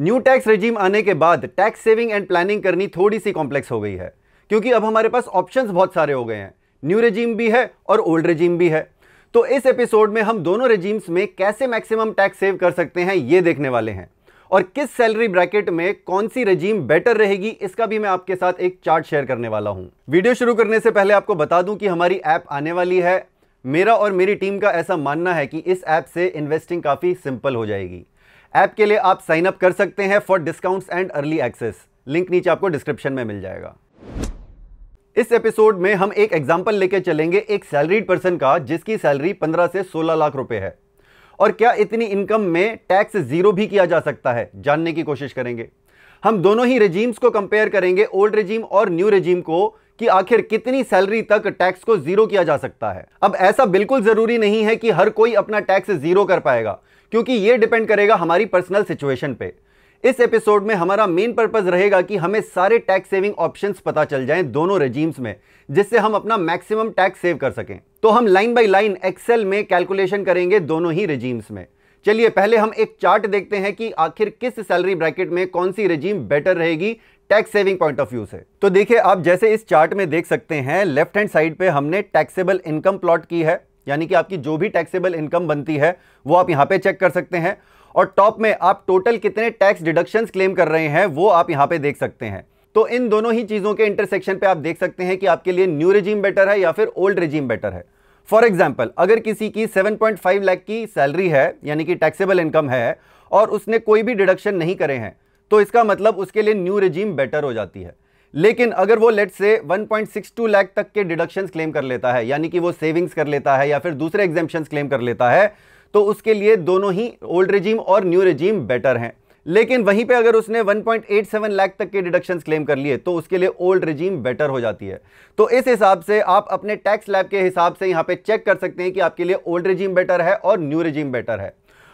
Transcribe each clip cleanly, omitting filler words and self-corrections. New tax regime आने के बाद टैक्स सेविंग एंड प्लानिंग करनी थोड़ी सी कॉम्प्लेक्स हो गई है, क्योंकि अब हमारे पास ऑप्शंस बहुत सारे हो गए हैं। न्यू रेजिम भी है और ओल्ड रेजिम भी है। तो इस एपिसोड में हम दोनों रेजिम्स में कैसे मैक्सिमम टैक्स सेव कर सकते हैं ये देखने वाले हैं, और किस सैलरी ब्रैकेट में कौन सी रेजिम बेटर रहेगी इसका भी मैं आपके साथ एक चार्ट शेयर करने वाला हूँ। वीडियो शुरू करने से पहले आपको बता दूँ कि हमारी ऐप आने वाली है। मेरा और मेरी टीम का ऐसा मानना है कि इस ऐप से इन्वेस्टिंग काफ़ी सिंपल हो जाएगी। ऐप के लिए आप साइन अप कर सकते हैं for discounts and early access. Link नीचे आपको डिस्क्रिप्शन में मिल जाएगा। इस एपिसोड में हम एक एग्जांपल लेके चलेंगे एक सैलरीड पर्सन का जिसकी सैलरी 15 से 16 लाख रुपए है, और क्या इतनी इनकम में टैक्स जीरो भी किया जा सकता है जानने की कोशिश करेंगे। हम दोनों ही रेजीम्स को कंपेयर करेंगे, ओल्ड रेजीम और न्यू रेजीम को, कि आखिर कितनी सैलरी तक टैक्स को जीरो किया जा सकता है। अब ऐसा बिल्कुल जरूरी नहीं है कि हर कोई अपना टैक्स जीरो कर पाएगा, क्योंकि ये डिपेंड करेगा हमारी पर्सनल सिचुएशन पे। इस एपिसोड में हमारा मेन पर्पस रहेगा कि हमें सारे टैक्स सेविंग ऑप्शंस पता चल जाएं दोनों रेजिम्स में, जिससे हम अपना मैक्सिमम टैक्स सेव कर सकें। तो हम लाइन बाय लाइन एक्सेल में कैलकुलेशन करेंगे दोनों ही रेजिम्स में। चलिए पहले हम एक चार्ट देखते हैं कि आखिर किस सैलरी ब्रैकेट में कौन सी रेजिम बेटर रहेगी tax saving point of view से। तो देखिए, आप जैसे इस चार्ट में देख सकते हैं, लेफ्ट हैंड साइड पे हमने टैक्सेबल इनकम प्लॉट की है, यानी कि आपकी जो भी टैक्सेबल इनकम बनती है वो आप यहाँ पे चेक कर सकते हैं, और टॉप में आप टोटल कितने टैक्स डिडक्शंस क्लेम कर रहे हैं वो आप यहाँ पे देख सकते हैं। तो इन दोनों ही चीज़ों के इंटरसेक्शन पे आप देख सकते हैं कि आपके लिए न्यू रेजिम बेटर है या फिर ओल्ड रेजिम बेटर है। फॉर एग्जाम्पल, अगर किसी की 7.5 लाख की सैलरी है, यानी कि टैक्सेबल इनकम है, और उसने कोई भी डिडक्शन नहीं करे हैं, तो इसका मतलब उसके लिए न्यू रेजिम बेटर हो जाती है। लेकिन अगर वो लेट्स से 1.62 लाख तक के डिडक्शंस क्लेम कर लेता है, यानी कि वो सेविंग्स कर लेता है या फिर दूसरे एग्जेम्पशंस क्लेम कर लेता है, तो उसके लिए दोनों ही ओल्ड रेजिम और न्यू रेजिम बेटर हैं। लेकिन वहीं पे अगर उसने 1.87 लाख तक के डिडक्शंस क्लेम कर लिए तो उसके लिए ओल्ड रेजिम बेटर हो जाती है। तो इस हिसाब से आप अपने टैक्स लैब के हिसाब से यहाँ पे चेक कर सकते हैं कि आपके लिए ओल्ड रेजिम बेटर है और न्यू रेजिम बेटर है।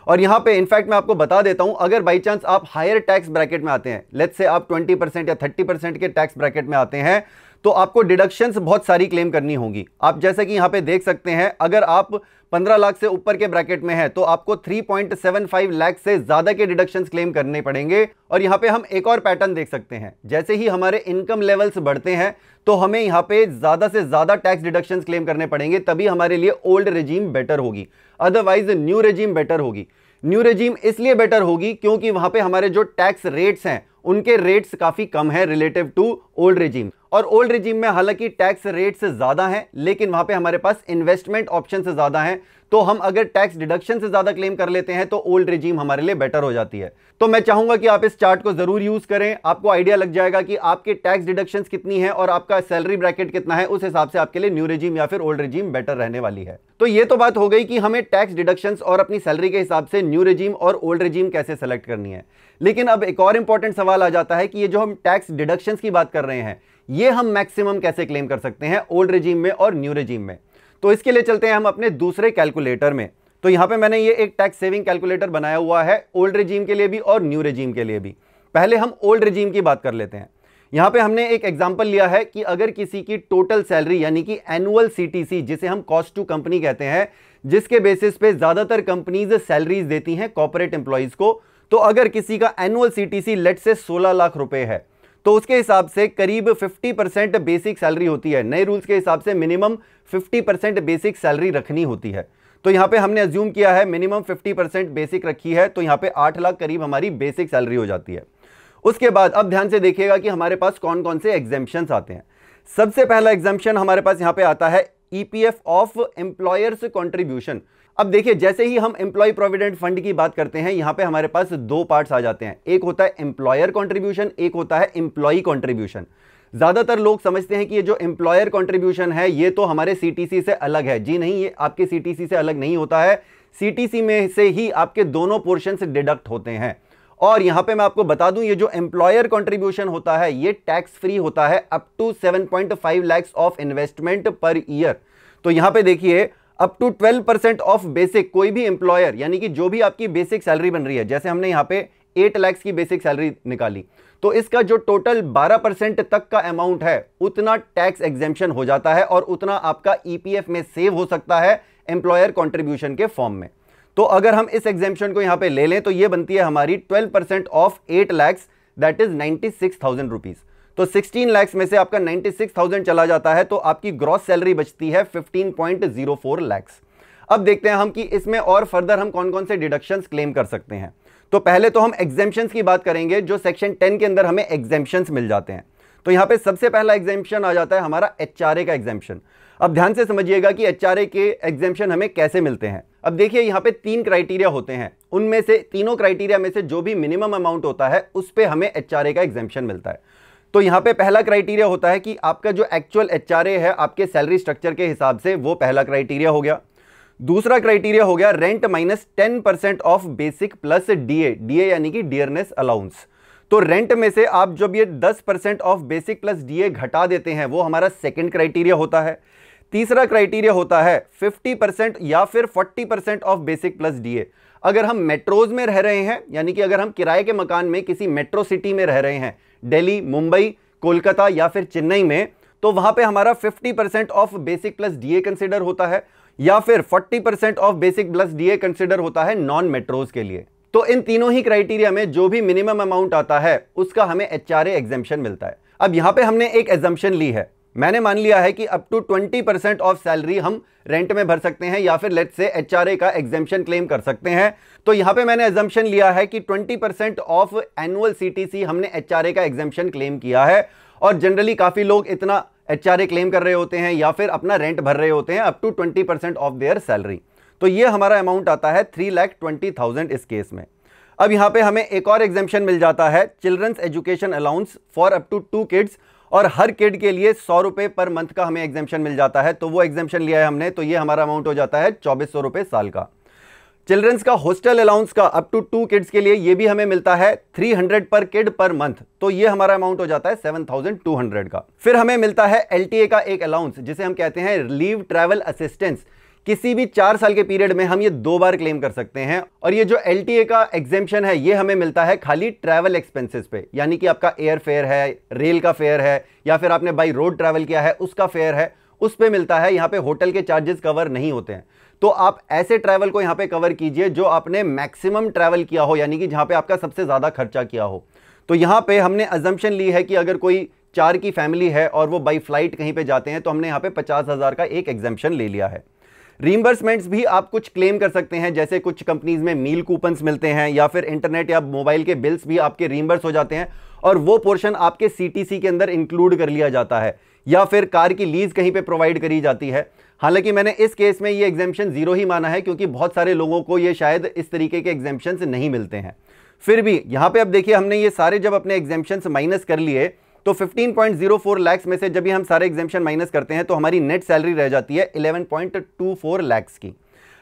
और यहाँ पे इनफैक्ट मैं आपको बता देता हूँ, अगर बाई चांस आप हायर टैक्स ब्रैकेट में आते हैं, लेट्स से आप 20% या 30% के टैक्स ब्रैकेट में आते हैं, तो आपको डिडक्शंस बहुत सारी क्लेम करनी होगी। आप जैसे कि यहाँ पे देख सकते हैं, अगर आप 15 लाख से ऊपर के ब्रैकेट में हैं तो आपको 3.75 लाख से ज़्यादा के डिडक्शंस क्लेम करने पड़ेंगे। और यहाँ पे हम एक और पैटर्न देख सकते हैं, जैसे ही हमारे इनकम लेवल्स बढ़ते हैं तो हमें यहाँ पे ज़्यादा से ज़्यादा टैक्स डिडक्शंस क्लेम करने पड़ेंगे, तभी हमारे लिए ओल्ड रेजिम बेटर होगी, अदरवाइज न्यू रेजिम बेटर होगी। न्यू रेजिम इसलिए बेटर होगी क्योंकि वहाँ पे हमारे जो टैक्स रेट्स हैं उनके रेट्स काफ़ी कम हैं रिलेटिव टू ओल्ड रेजिम। और ओल्ड रेजिम में हालांकि टैक्स रेट्स ज़्यादा हैं, लेकिन वहाँ पे हमारे पास इन्वेस्टमेंट ऑप्शन से ज़्यादा हैं, तो हम अगर टैक्स डिडक्शन से ज़्यादा क्लेम कर लेते हैं तो ओल्ड रेजिम हमारे लिए बेटर हो जाती है। तो मैं चाहूँगा कि आप इस चार्ट को ज़रूर यूज़ करें, आपको आइडिया लग जाएगा कि आपके टैक्स डिडक्शंस कितनी है और आपका सैलरी ब्रैकेट कितना है। उस हिसाब से आपके लिए न्यू रेजिम या फिर ओल्ड रेजिम बेटर रहने वाली है। तो ये तो बात हो गई कि हमें टैक्स डिडक्शंस और अपनी सैलरी के हिसाब से न्यू रेजिम और ओल्ड रेजिम कैसे सेलेक्ट करनी है। लेकिन अब एक और इंपॉर्टेंट सवाल आ जाता है कि ये जो हम टैक्स डिडक्शंस की बात कर रहे हैं, ये हम मैक्सिमम कैसे क्लेम कर सकते हैं ओल्ड रेजिम में और न्यू रेजिम में। तो इसके लिए चलते हैं हम अपने दूसरे कैलकुलेटर में। तो यहाँ पे मैंने ये एक टैक्स सेविंग कैलकुलेटर बनाया हुआ है, ओल्ड रेजिम के लिए भी और न्यू रेजिम के लिए भी। पहले हम ओल्ड रेजिम की बात कर लेते हैं। यहाँ पे हमने एक एग्जाम्पल लिया है कि अगर किसी की टोटल सैलरी, यानी कि एनुअल CTC, जिसे हम कॉस्ट टू कंपनी कहते हैं, जिसके बेसिस पे ज़्यादातर कंपनीज सैलरीज देती हैं कॉर्पोरेट एम्प्लॉयज़ को, तो अगर किसी का एनुअल CTC लेट से 16 लाख रुपए है तो उसके हिसाब से करीब 50% बेसिक सैलरी होती है। नए रूल्स के हिसाब से मिनिमम 50% बेसिक सैलरी रखनी होती है। तो यहाँ पे हमने अज्यूम किया है मिनिमम 50% बेसिक रखी है, तो यहाँ पे 8 लाख करीब हमारी बेसिक सैलरी हो जाती है। उसके बाद अब ध्यान से देखिएगा कि हमारे पास कौन कौन से एग्जेम्पशंस आते हैं। सबसे पहला एग्जेम्पशन हमारे पास यहाँ पे आता है EPF ऑफ एम्प्लॉयर्स कॉन्ट्रीब्यूशन। अब देखिए, जैसे ही हम एम्प्लॉय प्रोविडेंट फंड की बात करते हैं, यहाँ पे हमारे पास दो पार्ट्स आ जाते हैं, एक होता है एम्प्लॉयर कंट्रीब्यूशन, एक होता है एम्प्लॉई कंट्रीब्यूशन। ज़्यादातर लोग समझते हैं कि ये जो एम्प्लॉयर कंट्रीब्यूशन है ये तो हमारे CTC से अलग है। जी नहीं, ये आपके CTC से अलग नहीं होता है। CTC में से ही आपके दोनों पोर्शन से डिडक्ट होते हैं। और यहाँ पे मैं आपको बता दूं, ये जो एम्प्लॉयर कंट्रीब्यूशन होता है ये टैक्स फ्री होता है up to 7.5 lakh of investment per year. तो यहाँ पे देखिए, अप टू 12% ऑफ बेसिक, कोई भी एम्प्लॉयर, यानी कि जो भी आपकी बेसिक सैलरी बन रही है, जैसे हमने यहाँ पे 8 लाख की बेसिक सैलरी निकाली, तो इसका जो टोटल 12% तक का अमाउंट है उतना टैक्स एग्जेम्पशन हो जाता है और उतना आपका EPF में सेव हो सकता है एम्प्लॉयर कॉन्ट्रीब्यूशन के फॉर्म में। तो अगर हम इस एग्जेम्पशन को यहाँ पे ले लें तो ये बनती है हमारी 12% of 8 lakhs that is 96,000 rupees. तो 16 लैक्स में से आपका 96,000 चला जाता है तो आपकी ग्रॉस सैलरी बचती है 15.04 लैक्स। अब देखते हैं हम कि इसमें और फर्दर हम कौन कौन से डिडक्शंस क्लेम कर सकते हैं। तो पहले तो हम एग्जेम्पशंस की बात करेंगे जो सेक्शन 10 के अंदर हमें एग्जेम्पशंस मिल जाते हैं। तो यहाँ पे सबसे पहला एग्जेम्पशन आ जाता है हमारा एचआरए का एग्जेम्पशन। अब ध्यान से समझिएगा कि एचआरए के एग्जेम्पशन हमें कैसे मिलते हैं। अब देखिए यहाँ पे 3 क्राइटेरिया होते हैं, उनमें से तीनों क्राइटेरिया में से जो भी मिनिमम अमाउंट होता है उस पे हमें एचआरए का एग्जेम्पशन मिलता है। तो यहाँ पे पहला क्राइटेरिया होता है कि आपका जो एक्चुअल एचआरए है आपके सैलरी स्ट्रक्चर के हिसाब से, वो पहला क्राइटेरिया हो गया। दूसरा क्राइटेरिया हो गया rent minus 10% of basic plus DA यानी कि डियरनेस अलाउंस। तो रेंट में से आप जब ये 10% ऑफ बेसिक प्लस डीए घटा देते हैं वो हमारा सेकंड क्राइटेरिया होता है। तीसरा क्राइटेरिया होता है 50% या फिर 40% ऑफ बेसिक प्लस डीए। अगर हम मेट्रोज में रह रहे हैं यानी कि अगर हम किराए के मकान में किसी मेट्रो सिटी में रह रहे हैं, दिल्ली, मुंबई, कोलकाता या फिर चेन्नई में, तो वहाँ पे हमारा 50% of basic plus DA consider होता है या फिर 40% of basic plus DA consider होता है नॉन मेट्रोज के लिए। तो इन तीनों ही क्राइटेरिया में जो भी मिनिमम अमाउंट आता है उसका हमें एचआरए एग्जेम्पशन मिलता है। अब यहाँ पे हमने एक एग्जम्पशन ली है, मैंने मान लिया है कि अप टू 20% ऑफ सैलरी हम रेंट में भर सकते हैं या फिर लेट्स से एचआरए का एग्जेम्पशन क्लेम कर सकते हैं। तो यहाँ पे मैंने एग्जम्पशन लिया है कि 20% ऑफ एनुअल सीटीसी हमने एचआरए का एग्जेम्पशन क्लेम किया है और जनरली काफ़ी लोग इतना एचआरए क्लेम कर रहे होते हैं या फिर अपना रेंट भर रहे होते हैं up to 20% of their salary. तो ये हमारा अमाउंट आता है 3,20,000 इस केस में। अब यहाँ पे हमें एक और एग्जेम्पशन मिल जाता है children's education allowance for up to 2 kids और हर किड के लिए 100 रुपये पर मंथ का हमें एग्जेम्पशन मिल जाता है। तो वो एग्जेम्पशन लिया है हमने, तो ये हमारा अमाउंट हो जाता है 2,400 रुपये साल का। चिल्ड्रंस का हॉस्टल अलाउंस का अप टू 2 किड्स के लिए ये भी हमें मिलता है 300 पर किड पर मंथ, तो ये हमारा अमाउंट हो जाता है 7,200 का। फिर हमें मिलता है LTA का एक अलाउंस जिसे हम कहते हैं लीव ट्रैवल असिस्टेंस। किसी भी 4 साल के पीरियड में हम ये 2 बार क्लेम कर सकते हैं और ये जो LTA का एग्जेम्पशन है ये हमें मिलता है खाली ट्रैवल एक्सपेंसेस पे, यानी कि आपका एयर फेयर है, रेल का फेयर है या फिर आपने बाई रोड ट्रैवल किया है उसका फेयर है, उस पे मिलता है। यहाँ पे होटल के चार्जेस कवर नहीं होते हैं। तो आप ऐसे ट्रैवल को यहाँ पे कवर कीजिए जो आपने मैक्सिमम ट्रैवल किया हो, यानी कि जहाँ पे आपका सबसे ज़्यादा खर्चा किया हो। तो यहाँ पे हमने अजम्पशन ली है कि अगर कोई 4 की फैमिली है और वो बाई फ्लाइट कहीं पे जाते हैं तो हमने यहाँ पे 50,000 का एक एग्जम्पशन ले लिया है। रीइंबर्समेंट्स भी आप कुछ क्लेम कर सकते हैं, जैसे कुछ कंपनीज में मील कूपन्स मिलते हैं या फिर इंटरनेट या मोबाइल के बिल्स भी आपके रीइंबर्स हो जाते हैं और वो पोर्शन आपके सीटीसी के अंदर इंक्लूड कर लिया जाता है, या फिर कार की लीज कहीं पे प्रोवाइड करी जाती है। हालांकि मैंने इस केस में ये एग्जेम्पशन 0 ही माना है क्योंकि बहुत सारे लोगों को ये शायद इस तरीके के एग्जेम्पशंस नहीं मिलते हैं। फिर भी यहाँ पे अब देखिए हमने ये सारे जब अपने एग्जेम्पशंस माइनस कर लिए तो 15.04 लाख में से जब भी हम सारे एग्जेम्पशन माइनस करते हैं तो हमारी नेट सैलरी रह जाती है 11.24 लाख की।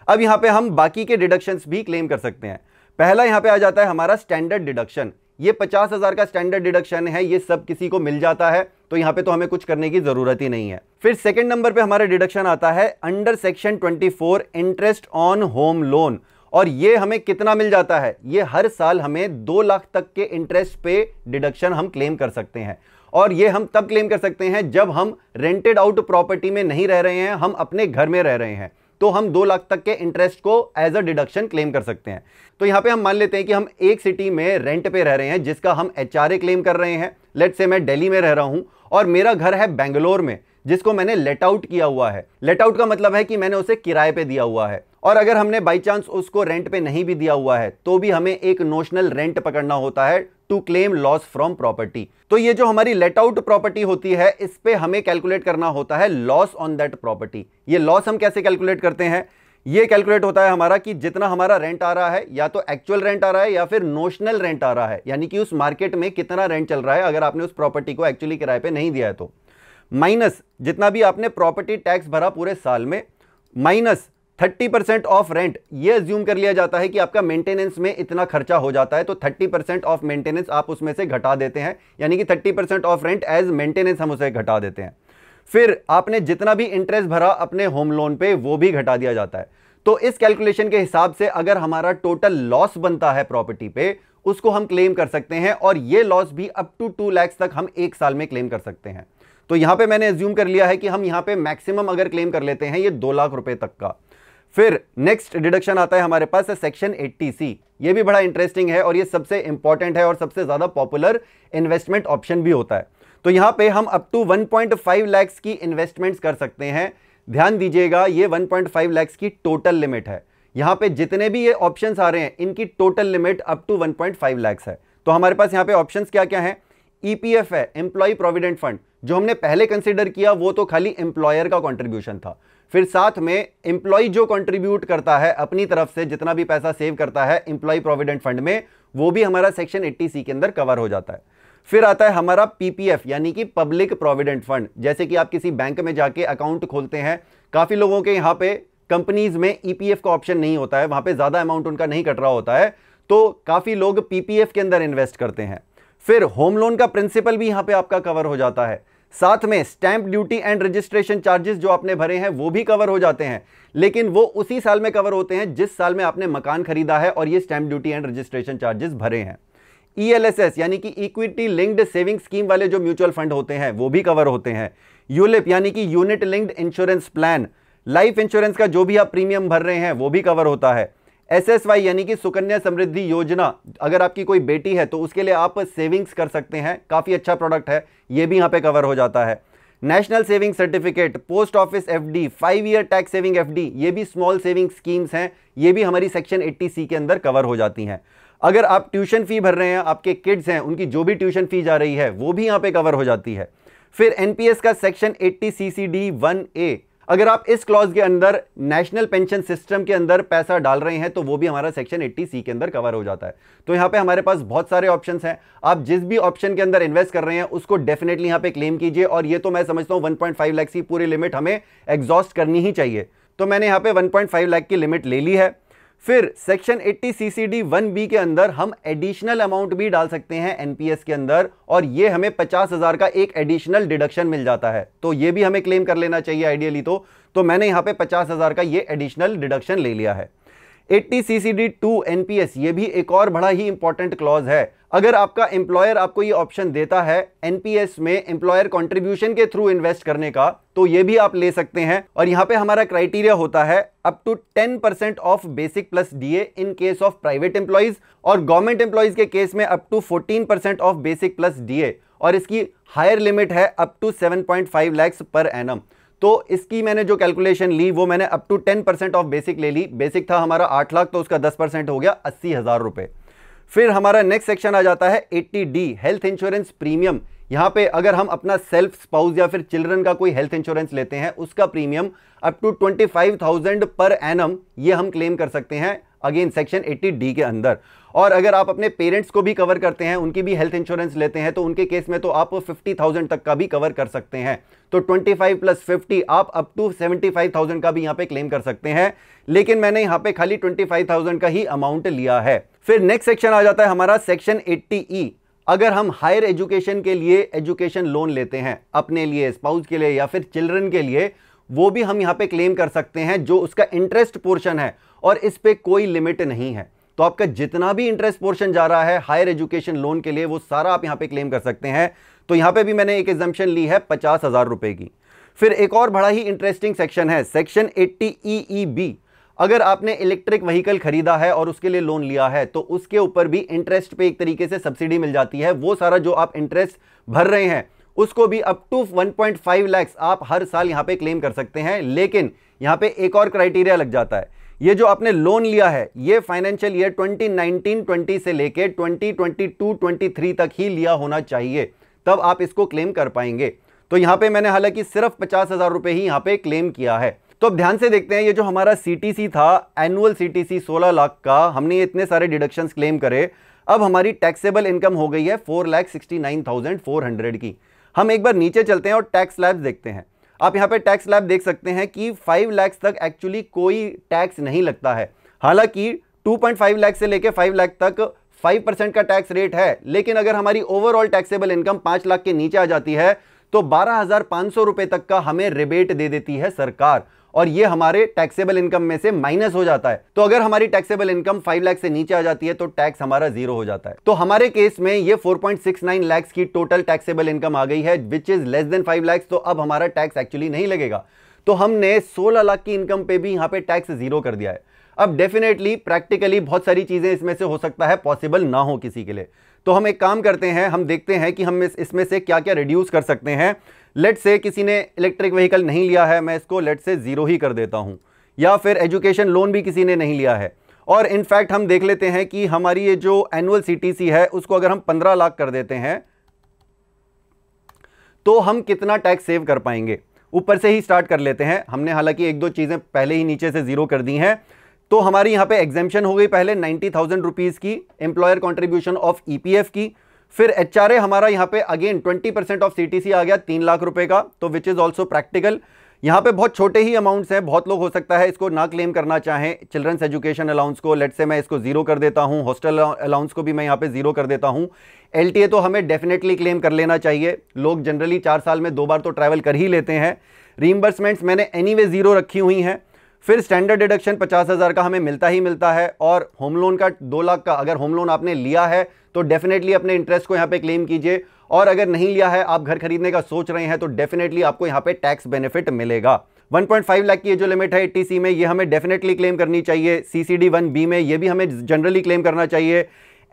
अब यहाँ पे हम बाकी के डिडक्शंस भी क्लेम कर सकते हैं। पहला यहाँ पे आ जाता है हमारा स्टैंडर्ड डिडक्शन। ये 50,000 का स्टैंडर्ड डिडक्शन है, ये सब किसी को मिल जाता है, तो यहाँ पे तो हमें कुछ करने की ज़रूरत ही नहीं है। फिर सेकंड नंबर पे हमारा डिडक्शन आता है under section 24 interest on home loan, और ये हमें कितना मिल जाता है, ये हर साल हमें 2 लाख तक के इंटरेस्ट पे डिडक्शन हम क्लेम कर सकते हैं। और ये हम तब क्लेम कर सकते हैं जब हम रेंटेड आउट प्रॉपर्टी में नहीं रह रहे हैं, हम अपने घर में रह रहे हैं, तो हम 2 लाख तक के इंटरेस्ट को एज अ डिडक्शन क्लेम कर सकते हैं। तो यहाँ पे हम मान लेते हैं कि हम एक सिटी में रेंट पे रह रहे हैं जिसका हम एचआरए क्लेम कर रहे हैं। लेट्स से मैं दिल्ली में रह रहा हूँ और मेरा घर है बेंगलोर में जिसको मैंने लेट आउट किया हुआ है। लेट आउट का मतलब है कि मैंने उसे किराए पे दिया हुआ है, और अगर हमने बाई चांस उसको रेंट पे नहीं भी दिया हुआ है तो भी हमें एक नोशनल रेंट पकड़ना होता है to claim loss from property. तो ये जो हमारी लेट आउट प्रॉपर्टी होती है इस पे हमें कैलकुलेट करना होता है लॉस ऑन दैट प्रॉपर्टी। ये लॉस हम कैसे कैलकुलेट करते हैं, ये कैलकुलेट होता है हमारा कि जितना हमारा रेंट आ रहा है, या तो एक्चुअल रेंट आ रहा है या फिर नोशनल रेंट आ रहा है, यानी कि उस मार्केट में कितना रेंट चल रहा है अगर आपने उस प्रॉपर्टी को एक्चुअली किराए पे नहीं दिया है, तो माइनस जितना भी आपने प्रॉपर्टी टैक्स भरा पूरे साल में, माइनस 30% ऑफ रेंट। ये अज्यूम कर लिया जाता है कि आपका मेंटेनेंस में इतना खर्चा हो जाता है, तो 30% ऑफ मेंटेनेंस आप उसमें से घटा देते हैं, यानी कि 30% ऑफ रेंट एज मेंटेनेंस हम उसे घटा देते हैं। फिर आपने जितना भी इंटरेस्ट भरा अपने होम लोन पे वो भी घटा दिया जाता है। तो इस कैलकुलेशन के हिसाब से अगर हमारा टोटल लॉस बनता है प्रॉपर्टी पे, उसको हम क्लेम कर सकते हैं, और ये लॉस भी अप टू 2 लाख तक हम एक साल में क्लेम कर सकते हैं। तो यहाँ पे मैंने अज्यूम कर लिया है कि हम यहाँ पे मैक्सिमम अगर क्लेम कर लेते हैं ये 2 लाख रुपए तक का। फिर नेक्स्ट डिडक्शन आता है हमारे पास सेक्शन 80C। ये भी बड़ा इंटरेस्टिंग है और ये सबसे इंपॉर्टेंट है और सबसे ज़्यादा पॉपुलर इन्वेस्टमेंट ऑप्शन भी होता है। तो यहाँ पे हम अप टू 1.5 लाख की इन्वेस्टमेंट्स कर सकते हैं। ध्यान दीजिएगा, ये 1.5 लाख की टोटल लिमिट है। यहाँ पे जितने भी ये ऑप्शंस आ रहे हैं इनकी total limit up to 1.5 lakh है। तो हमारे पास यहाँ पे ऑप्शंस क्या क्या हैं? EPF है, एम्प्लॉय प्रोविडेंट फंड, जो हमने पहले कंसिडर किया वो तो खाली एम्प्लॉयर का कॉन्ट्रीब्यूशन था। फिर साथ में एम्प्लॉय जो कंट्रीब्यूट करता है अपनी तरफ से, जितना भी पैसा सेव करता है एम्प्लॉय प्रोविडेंट फंड में, वो भी हमारा सेक्शन 80C के अंदर कवर हो जाता है। फिर आता है हमारा PPF यानी कि पब्लिक प्रोविडेंट फंड। जैसे कि आप किसी बैंक में जाके अकाउंट खोलते हैं, काफ़ी लोगों के यहाँ पे कंपनीज में EPF का ऑप्शन नहीं होता है, वहाँ पे ज़्यादा अमाउंट उनका नहीं कट रहा होता है, तो काफ़ी लोग PPF के अंदर इन्वेस्ट करते हैं। फिर होम लोन का प्रिंसिपल भी यहाँ पे आपका कवर हो जाता है। साथ में stamp duty and registration charges जो आपने भरे हैं वो भी कवर हो जाते हैं, लेकिन वो उसी साल में कवर होते हैं जिस साल में आपने मकान खरीदा है और ये stamp duty and registration charges भरे हैं। ELSS यानी कि इक्विटी लिंक्ड सेविंग स्कीम वाले जो म्यूचुअल फंड होते हैं वो भी कवर होते हैं। ULIP यानी कि unit linked insurance plan, life insurance का जो भी आप प्रीमियम भर रहे हैं वो भी कवर होता है। SSY यानी कि सुकन्या समृद्धि योजना, अगर आपकी कोई बेटी है तो उसके लिए आप सेविंग्स कर सकते हैं, काफ़ी अच्छा प्रोडक्ट है, ये भी यहाँ पे कवर हो जाता है। National saving certificate, post office FD, 5 year tax saving FD, ये भी स्मॉल सेविंग स्कीम्स हैं, ये भी हमारी सेक्शन 80C के अंदर कवर हो जाती हैं। अगर आप ट्यूशन फ़ी भर रहे हैं, आपके किड्स हैं, उनकी जो भी ट्यूशन फ़ी जा रही है वो भी यहाँ पे कवर हो जाती है। फिर NPS का सेक्शन 80CCD 1A, अगर आप इस क्लॉज के अंदर नेशनल पेंशन सिस्टम के अंदर पैसा डाल रहे हैं तो वो भी हमारा सेक्शन 80C के अंदर कवर हो जाता है। तो यहाँ पे हमारे पास बहुत सारे ऑप्शंस हैं। आप जिस भी ऑप्शन के अंदर इन्वेस्ट कर रहे हैं उसको डेफिनेटली यहाँ पे क्लेम कीजिए, और ये तो मैं समझता हूँ 1.5 लाख की पूरी लिमिट हमें एग्जॉस्ट करनी ही चाहिए। तो मैंने यहाँ पे 1.5 लाख की लिमिट ले ली है। फिर सेक्शन 80CCD 1B के अंदर हम एडिशनल अमाउंट भी डाल सकते हैं NPS के अंदर, और ये हमें 50,000 का एक एडिशनल डिडक्शन मिल जाता है, तो ये भी हमें क्लेम कर लेना चाहिए आइडियली। तो मैंने यहाँ पे 50,000 का ये एडिशनल डिडक्शन ले लिया है। 80CCD 2 NPS, ये भी एक और बड़ा ही इंपॉर्टेंट क्लॉज है। अगर आपका एम्प्लॉयर आपको ये ऑप्शन देता है NPS में एम्प्लॉयर कॉन्ट्रीब्यूशन के थ्रू इन्वेस्ट करने का, तो ये भी आप ले सकते हैं। और यहाँ पे हमारा क्राइटेरिया होता है up to 10% of basic plus DA in case of private employees, और गवर्नमेंट एम्प्लॉयज के केस में up to 14% of basic plus DA, और इसकी हायर लिमिट है up to 7.5 lakh per annum. तो इसकी मैंने जो कैलकुलेशन ली वो मैंने अप टू 10% ऑफ बेसिक ले ली। बेसिक था हमारा 8 लाख, तो उसका 10% हो गया 80,000 रुपये। फिर हमारा नेक्स्ट सेक्शन आ जाता है 80D, हेल्थ इंश्योरेंस प्रीमियम। यहाँ पे अगर हम अपना सेल्फ, स्पाउस या फिर चिल्ड्रन का कोई हेल्थ इंश्योरेंस लेते हैं उसका प्रीमियम अप टू 25,000 पर एनम, ये हम क्लेम कर सकते हैं अगेन सेक्शन 80D के अंदर। और अगर आप अपने पेरेंट्स को भी कवर करते हैं, उनकी भी हेल्थ इंश्योरेंस लेते हैं, तो उनके केस में तो आप 50,000 तक का भी कवर कर सकते हैं। तो 25 + 50 आप अप टू 75,000 का भी यहाँ पे क्लेम कर सकते हैं, लेकिन मैंने यहाँ पे खाली 25,000 का ही अमाउंट लिया है। फिर नेक्स्ट सेक्शन आ जाता है हमारा सेक्शन 80E। अगर हम हायर एजुकेशन के लिए एजुकेशन लोन लेते हैं अपने लिए, स्पाउस के लिए या फिर चिल्ड्रन के लिए, वो भी हम यहाँ पे क्लेम कर सकते हैं, जो उसका इंटरेस्ट पोर्शन है, और इस पे कोई लिमिट नहीं है। तो आपका जितना भी इंटरेस्ट पोर्शन जा रहा है हायर एजुकेशन लोन के लिए वो सारा आप यहाँ पे क्लेम कर सकते हैं। तो यहाँ पे भी मैंने एक एग्जाम्पशन ली है 50,000 रुपये की। फिर एक और बड़ा ही इंटरेस्टिंग सेक्शन है सेक्शन 80EEB। अगर आपने इलेक्ट्रिक व्हीकल खरीदा है और उसके लिए लोन लिया है तो उसके ऊपर भी इंटरेस्ट पे एक तरीके से सब्सिडी मिल जाती है। वो सारा जो आप इंटरेस्ट भर रहे हैं उसको भी अप टू 1.5 लाख आप हर साल यहाँ पे क्लेम कर सकते हैं। लेकिन यहाँ पे एक और क्राइटेरिया लग जाता है, ये जो आपने लोन लिया है ये फाइनेंशियल ईयर 2019-20 से लेके 2022-23 तक ही लिया होना चाहिए, तब आप इसको क्लेम कर पाएंगे। तो यहाँ पे मैंने हालांकि सिर्फ 50,000 रुपये ही यहाँ पे क्लेम किया है। तो अब ध्यान से देखते हैं, ये जो हमारा CTC था, एनुअल CTC 16 लाख का, हमने इतने सारे डिडक्शंस क्लेम करे। अब हमारी टैक्सेबल इनकम हो गई है 4,69,400 की। हम एक बार नीचे चलते हैं और टैक्स स्लैब देखते हैं। आप यहाँ पे टैक्स स्लैब देख सकते हैं कि 5 लाख तक एक्चुअली कोई टैक्स नहीं लगता है। हालांकि 2.5 लाख से लेकर 5 लाख तक 5% का टैक्स रेट है, लेकिन अगर हमारी ओवरऑल टैक्सेबल इनकम 5 लाख के नीचे आ जाती है तो 12,500 रुपये तक का हमें रिबेट दे देती है सरकार, और ये हमारे टैक्सेबल इनकम में से माइनस हो जाता है। तो अगर हमारी टैक्सेबल इनकम 5 लाख से नीचे आ जाती है तो टैक्स हमारा 0 हो जाता है। तो हमारे केस में ये 4.69 लाख की टोटल टैक्सेबल इनकम आ गई है, which is less than 5 lakh, तो अब हमारा टैक्स एक्चुअली नहीं लगेगा। तो हमने 16 लाख की इनकम पे भी यहां पे टैक्स जीरो कर दिया है। अब डेफिनेटली प्रैक्टिकली बहुत सारी चीजें इसमें से हो सकता है पॉसिबल ना हो किसी के लिए, तो हम एक काम करते हैं, हम देखते हैं कि हम इसमें से क्या क्या रिड्यूस कर सकते हैं। लेट से किसी ने इलेक्ट्रिक व्हीकल नहीं लिया है, मैं इसको लेट से जीरो ही कर देता हूं, या फिर एजुकेशन लोन भी किसी ने नहीं लिया है। और इनफैक्ट हम देख लेते हैं कि हमारी ये जो एनुअल सीटीसी है उसको अगर हम 15 लाख कर देते हैं तो हम कितना टैक्स सेव कर पाएंगे। ऊपर से ही स्टार्ट कर लेते हैं, हमने हालांकि एक दो चीज़ें पहले ही नीचे से जीरो कर दी हैं। तो हमारी यहाँ पे एग्जेम्पशन हो गई पहले 90,000 रुपीज़ की एम्प्लॉयर कॉन्ट्रीब्यूशन ऑफ ईपीएफ की, फिर एचआरए हमारा यहाँ पे अगेन 20% ऑफ सीटीसी आ गया 3 लाख रुपए का, तो विच इज़ ऑल्सो प्रैक्टिकल। यहाँ पे बहुत छोटे ही अमाउंट्स हैं, बहुत लोग हो सकता है इसको ना क्लेम करना चाहें। चिल्ड्रंस एजुकेशन अलाउंस को लेट से मैं इसको जीरो कर देता हूँ, हॉस्टल अलाउंस को भी मैं यहाँ पे जीरो कर देता हूँ। एलटीए तो हमें डेफिनेटली क्लेम कर लेना चाहिए, लोग जनरली 4 साल में 2 बार तो ट्रैवल कर ही लेते हैं। रीइंबर्समेंट्स मैंने एनीवे जीरो रखी हुई हैं। फिर स्टैंडर्ड डिडक्शन 50,000 का हमें मिलता ही मिलता है, और होम लोन का 2 लाख का अगर होम लोन आपने लिया है तो डेफिनेटली अपने इंटरेस्ट को यहाँ पे क्लेम कीजिए, और अगर नहीं लिया है आप घर खरीदने का सोच रहे हैं तो डेफिनेटली आपको यहाँ पे टैक्स बेनिफिट मिलेगा। 1.5 लाख की ये जो लिमिट है 80C में, ये हमें डेफिनेटली क्लेम करनी चाहिए। CCD 1B में ये भी हमें जनरली क्लेम करना चाहिए।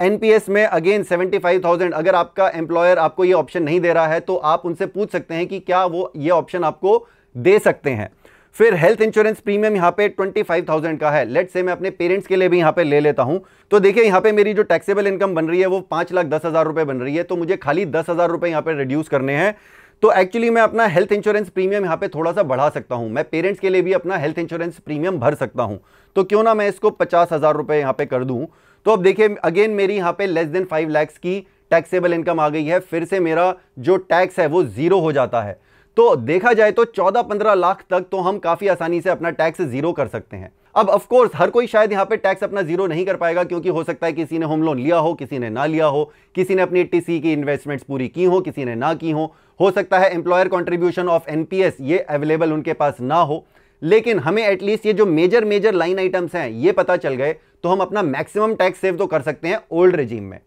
NPS में अगेन 75,000, अगर आपका एम्प्लॉयर आपको ये ऑप्शन नहीं दे रहा है तो आप उनसे पूछ सकते हैं कि क्या वो ये ऑप्शन आपको दे सकते हैं। फिर हेल्थ इंश्योरेंस प्रीमियम यहाँ पे 25,000 का है, लेट से मैं अपने पेरेंट्स के लिए भी यहाँ पे ले लेता हूँ। तो देखिए यहाँ पे मेरी जो टैक्सेबल इनकम बन रही है वो 5,10,000 रुपये बन रही है, तो मुझे खाली 10,000 रुपये यहाँ पे रिड्यूस करने हैं। तो एक्चुअली मैं अपना हेल्थ इंश्योरेंस प्रीमियम यहाँ पे थोड़ा सा बढ़ा सकता हूँ, मैं पेरेंट्स के लिए भी अपना हेल्थ इंश्योरेंस प्रीमियम भर सकता हूँ, तो क्यों ना मैं इसको 50,000 रुपये यहाँ पे कर दूँ। तो अब देखिए अगेन मेरी यहाँ पे लेस देन 5 लाख की टैक्सेबल इनकम आ गई है, फिर से मेरा जो टैक्स है वो जीरो हो जाता है। तो देखा जाए तो 14-15 लाख तक तो हम काफी आसानी से अपना टैक्स जीरो कर सकते हैं। अब ऑफ कोर्स हर कोई शायद यहाँ पे टैक्स अपना जीरो नहीं कर पाएगा, क्योंकि हो सकता है किसी ने होम लोन लिया हो, किसी ने ना लिया हो, किसी ने अपनी 80C की इन्वेस्टमेंट्स पूरी की हो, किसी ने ना की हो सकता है एम्प्लॉयर कॉन्ट्रीब्यूशन ऑफ NPS ये अवेलेबल उनके पास ना हो। लेकिन हमें एटलीस्ट ये जो मेजर लाइन आइटम्स हैं ये पता चल गए तो हम अपना मैक्सिमम टैक्स सेव तो कर सकते हैं ओल्ड रेजिम में।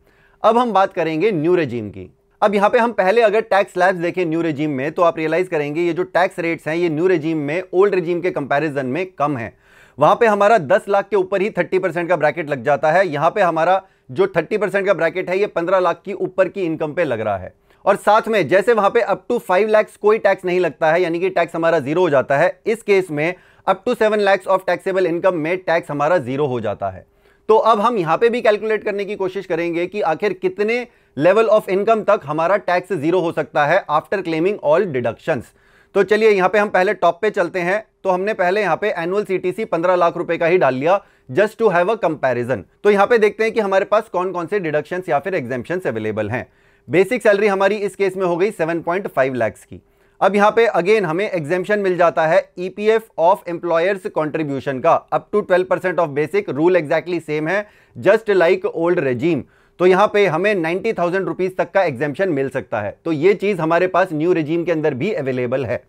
अब हम बात करेंगे न्यू रेजिम की। अब यहाँ पे हम पहले अगर टैक्स स्लैब्स देखें न्यू रेजिम में तो आप रियलाइज करेंगे ये जो टैक्स रेट्स हैं ये न्यू रेजिम में ओल्ड रेजिम के कंपैरिजन में कम है। वहाँ पे हमारा 10 लाख के ऊपर ही 30% का ब्रैकेट लग जाता है, यहाँ पे हमारा जो 30% का ब्रैकेट है ये 15 लाख की ऊपर की इनकम पे लग रहा है। और साथ में जैसे वहाँ पे अप टू 5 लाख कोई टैक्स नहीं लगता है, यानी कि टैक्स हमारा जीरो हो जाता है, इस केस में up to 7 lakh of taxable income में टैक्स हमारा जीरो हो जाता है। तो अब हम यहाँ पे भी कैलकुलेट करने की कोशिश करेंगे कि आखिर कितने लेवल ऑफ इनकम तक हमारा टैक्स जीरो हो सकता है आफ्टर क्लेमिंग ऑल डिडक्शंस। तो चलिए यहाँ पे हम पहले टॉप पे चलते हैं। तो हमने पहले यहाँ पे एनुअल सीटीसी 15 लाख रुपए का ही डाल लिया just to have a comparison. तो यहाँ पे देखते हैं कि हमारे पास कौन कौन से डिडक्शंस या फिर एग्जेम्पशंस अवेलेबल हैं। बेसिक सैलरी हमारी इस केस में हो गई 7.5 लाख की। अब यहाँ पे अगेन हमें एग्जेम्पशन मिल जाता है ईपीएफ ऑफ एम्प्लॉयर्स कंट्रीब्यूशन का up to 12% of basic, rule exactly same है जस्ट लाइक ओल्ड रेजिम। तो यहाँ पे हमें 90,000 रुपीज तक का एग्जेम्पशन मिल सकता है, तो ये चीज हमारे पास न्यू रेजिम के अंदर भी अवेलेबल है।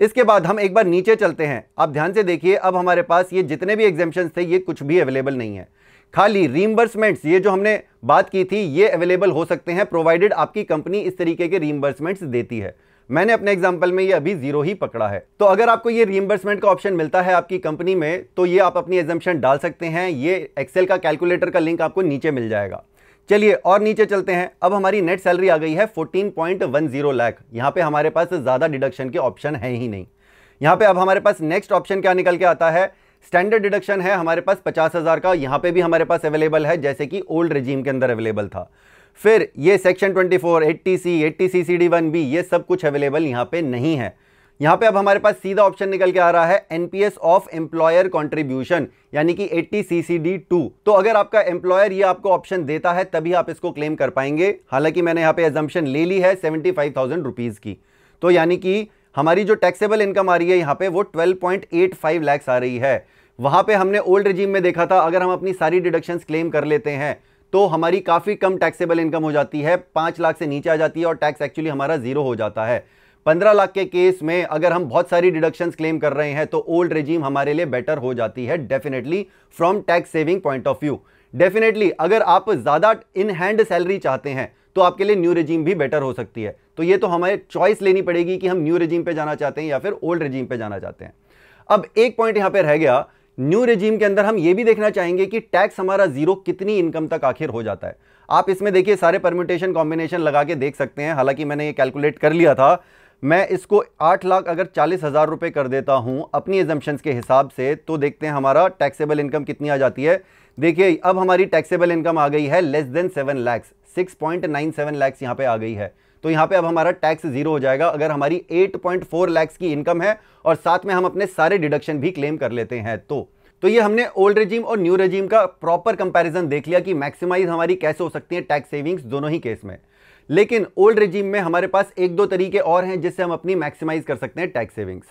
इसके बाद हम एक बार नीचे चलते हैं, आप ध्यान से देखिए अब हमारे पास ये जितने भी एग्जेम्पशन थे ये कुछ भी अवेलेबल नहीं है। खाली रीइंबर्समेंट्स ये जो हमने बात की थी ये अवेलेबल हो सकते हैं प्रोवाइडेड आपकी कंपनी इस तरीके के रीइंबर्समेंट्स देती है। मैंने अपने एग्जाम्पल में ये अभी जीरो ही पकड़ा है। तो अगर आपको ये रीइंबर्समेंट का ऑप्शन मिलता है आपकी कंपनी में तो ये आप अपनी एग्जाम्पशन डाल सकते हैं, ये एक्सेल का कैलकुलेटर का लिंक आपको नीचे मिल जाएगा। चलिए और नीचे चलते हैं। अब हमारी नेट सैलरी आ गई है 14.10 लाख, यहाँ पे हमारे पास ज़्यादा डिडक्शन के ऑप्शन है ही नहीं। यहाँ पे अब हमारे पास नेक्स्ट ऑप्शन क्या निकल के आता है, स्टैंडर्ड डिडक्शन है हमारे पास 50,000 का, यहाँ पे भी हमारे पास अवेलेबल है जैसे कि ओल्ड रेजिम के अंदर अवेलेबल था। फिर ये सेक्शन 24, 80C, 80CCD 1B ये सब कुछ अवेलेबल यहाँ पे नहीं है। यहाँ पे अब हमारे पास सीधा ऑप्शन निकल के आ रहा है NPS ऑफ एम्प्लॉयर कंट्रीब्यूशन यानी कि 80CCD 2। तो अगर आपका एम्प्लॉयर ये आपको ऑप्शन देता है तभी आप इसको क्लेम कर पाएंगे। हालांकि मैंने यहाँ पे एजम्पशन ले ली है 75,000 रुपीज़ की, तो यानी कि हमारी जो टैक्सेबल इनकम आ रही है यहाँ पे वो 12.85 लाख आ रही है। वहाँ पे हमने ओल्ड रेजिम में देखा था अगर हम अपनी सारी डिडक्शंस क्लेम कर लेते हैं तो हमारी काफ़ी कम टैक्सेबल इनकम हो जाती है, 5 लाख से नीचे आ जाती है और टैक्स एक्चुअली हमारा जीरो हो जाता है। 15 लाख के केस में अगर हम बहुत सारी डिडक्शंस क्लेम कर रहे हैं तो ओल्ड रेजिम हमारे लिए बेटर हो जाती है definitely from tax saving point of view. Definitely अगर आप ज़्यादा इन हैंड सैलरी चाहते हैं तो आपके लिए न्यू रेजीम भी बेटर हो सकती है। तो ये तो हमें चॉइस लेनी पड़ेगी कि हम न्यू रेजीम पे जाना चाहते हैं या फिर ओल्ड रेजीम पे जाना चाहते हैं। अब एक पॉइंट यहाँ पे रह गया, न्यू रेजीम के अंदर हम ये भी देखना चाहेंगे कि टैक्स हमारा जीरो कितनी इनकम तक आखिर हो जाता है। आप इसमें देखिए सारे परम्यूटेशन कॉम्बिनेशन लगा के देख सकते हैं। हालांकि मैंने ये कैलकुलेट कर लिया था, मैं इसको 8 लाख अगर 40,000 रुपये कर देता हूँ अपनी एजम्पशंस के हिसाब से, तो देखते हैं हमारा टैक्सेबल इनकम कितनी आ जाती है। देखिए अब हमारी टैक्सेबल इनकम आ गई है लेस देन 7 लाख, 6.97 लाख यहाँ पे आ गई है। तो यहाँ पे अब हमारा टैक्स जीरो हो जाएगा अगर हमारी 8.4 लाख की इनकम है और साथ में हम अपने सारे डिडक्शन भी क्लेम कर लेते हैं। तो ये हमने ओल्ड रेजीम और न्यू रेजीम का प्रॉपर कंपैरिजन देख लिया कि मैक्सिमाइज हमारी कैसे हो सकती है टैक्स सेविंग्स दोनों ही केस में। लेकिन ओल्ड रेजीम में हमारे पास एक दो तरीके और हैं जिससे हम अपनी मैक्सिमाइज कर सकते हैं टैक्स सेविंग्स।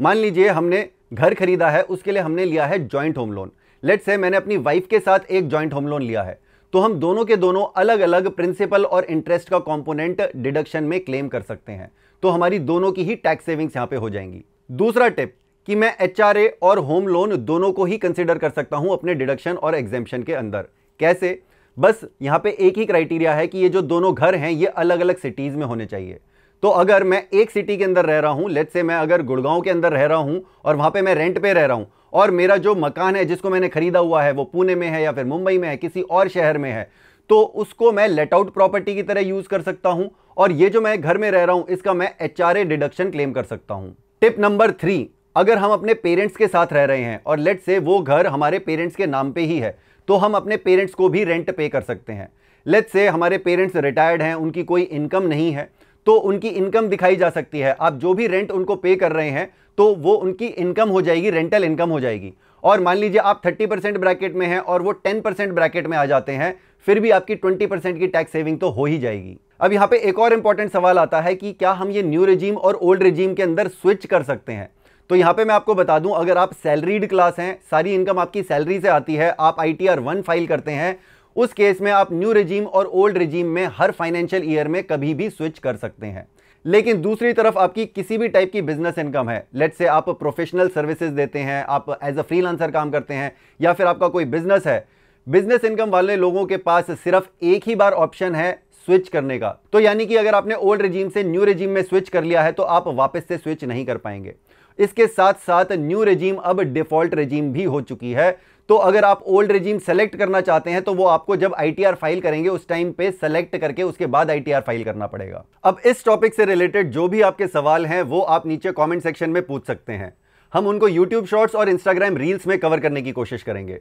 मान लीजिए हमने घर खरीदा है, उसके लिए हमने लिया है joint home loan. Let's say मैंने अपनी वाइफ के साथ एक जॉइंट होम लोन लिया है, तो हम दोनों के दोनों अलग अलग प्रिंसिपल और इंटरेस्ट का कॉम्पोनेंट डिडक्शन में क्लेम कर सकते हैं। तो हमारी दोनों की ही टैक्स सेविंग्स यहाँ पे हो जाएंगी। दूसरा टिप कि मैं HRA और होम लोन दोनों को ही कंसिडर कर सकता हूँ अपने डिडक्शन और एग्जेम्पशन के अंदर। कैसे? बस यहाँ पे एक ही क्राइटेरिया है कि ये जो दोनों घर हैं ये अलग अलग सिटीज़ में होने चाहिए। तो अगर मैं एक सिटी के अंदर रह रहा हूँ, लेट्स से मैं अगर गुड़गांव के अंदर रह रहा हूँ और वहाँ पे मैं रेंट पे रह रहा हूँ, और मेरा जो मकान है जिसको मैंने खरीदा हुआ है वो पुणे में है या फिर मुंबई में है, किसी और शहर में है, तो उसको मैं लेट आउट प्रॉपर्टी की तरह यूज़ कर सकता हूँ। और ये जो मैं घर में रह रहा हूँ इसका मैं HRA डिडक्शन क्लेम कर सकता हूँ। टिप नंबर 3, अगर हम अपने पेरेंट्स के साथ रह रहे हैं और लेट्स से वो घर हमारे पेरेंट्स के नाम पे ही है, तो हम अपने पेरेंट्स को भी रेंट पे कर सकते हैं। लेट्स से हमारे पेरेंट्स रिटायर्ड हैं, उनकी कोई इनकम नहीं है, तो उनकी इनकम दिखाई जा सकती है। आप जो भी रेंट उनको पे कर रहे हैं तो वो उनकी इनकम हो जाएगी, रेंटल इनकम हो जाएगी। और मान लीजिए आप 30% ब्रैकेट में हैं और वो 10% ब्रैकेट में आ जाते हैं, फिर भी आपकी 20% की टैक्स सेविंग तो हो ही जाएगी। अब यहाँ पे एक और इंपॉर्टेंट सवाल आता है कि क्या हम ये न्यू रेजीम और ओल्ड रेजीम के अंदर स्विच कर सकते हैं। तो यहाँ पे मैं आपको बता दूं, अगर आप सैलरीड क्लास हैं, सारी इनकम आपकी सैलरी से आती है, आप ITR 1 फाइल करते हैं, उस केस में आप न्यू रेजीम और ओल्ड रेजीम में हर फाइनेंशियल ईयर में कभी भी स्विच कर सकते हैं। लेकिन दूसरी तरफ आपकी किसी भी टाइप की बिजनेस इनकम है, लेट्स से आप प्रोफेशनल सर्विसेज देते हैं, आप एज अ फ्रीलांसर काम करते हैं, या फिर आपका कोई बिजनेस है, बिजनेस इनकम वाले लोगों के पास सिर्फ एक ही बार ऑप्शन है स्विच करने का। तो यानी कि अगर आपने ओल्ड रेजीम से न्यू रेजीम में स्विच कर लिया है तो आप वापस से स्विच नहीं कर पाएंगे। इसके साथ साथ न्यू रेजीम अब डिफॉल्ट रेजीम भी हो चुकी है, तो अगर आप ओल्ड रेजीम सेलेक्ट करना चाहते हैं तो वो आपको जब ITR फाइल करेंगे उस टाइम पे सेलेक्ट करके उसके बाद ITR फाइल करना पड़ेगा। अब इस टॉपिक से रिलेटेड जो भी आपके सवाल हैं वो आप नीचे कमेंट सेक्शन में पूछ सकते हैं, हम उनको YouTube शॉर्ट्स और Instagram रील्स में कवर करने की कोशिश करेंगे।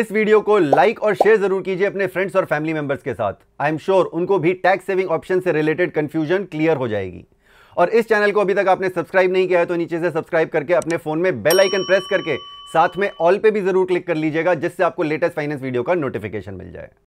इस वीडियो को लाइक और शेयर जरूर कीजिए अपने फ्रेंड्स और फैमिली मेंबर्स के साथ, आई एम श्योर उनको भी टैक्स सेविंग ऑप्शन से रिलेटेड कंफ्यूजन क्लियर हो जाएगी। और इस चैनल को अभी तक आपने सब्सक्राइब नहीं किया है तो नीचे से सब्सक्राइब करके अपने फोन में बेल आइकन प्रेस करके साथ में ऑल पे भी जरूर क्लिक कर लीजिएगा, जिससे आपको लेटेस्ट फाइनेंस वीडियो का नोटिफिकेशन मिल जाए।